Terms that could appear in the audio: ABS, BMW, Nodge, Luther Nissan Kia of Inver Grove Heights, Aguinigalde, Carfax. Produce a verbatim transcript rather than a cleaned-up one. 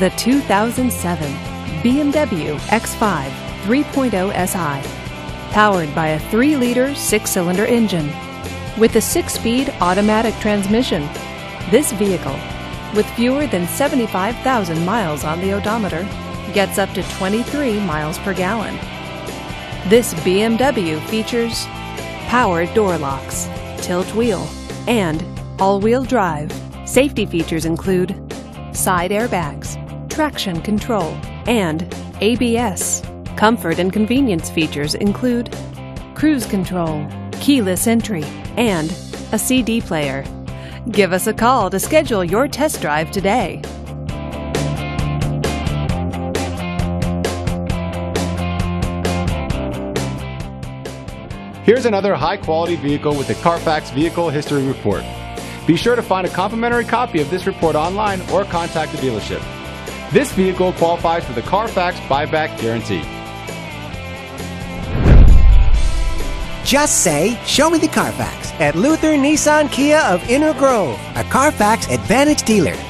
The two thousand seven B M W X five three point oh S I, powered by a three liter six cylinder engine with a six speed automatic transmission. This vehicle, with fewer than seventy-five thousand miles on the odometer, gets up to twenty-three miles per gallon. This B M W features power door locks, tilt wheel, and all-wheel drive. Safety features include side airbags, traction control, and A B S. Comfort and convenience features include cruise control, keyless entry, and a C D player. Give us a call to schedule your test drive today. Here's another high-quality vehicle with the Carfax Vehicle History Report. Be sure to find a complimentary copy of this report online or contact the dealership. This vehicle qualifies for the Carfax Buyback Guarantee. Just say, "Show me the Carfax" at Luther Nissan Kia of Inver Grove, a Carfax Advantage dealer.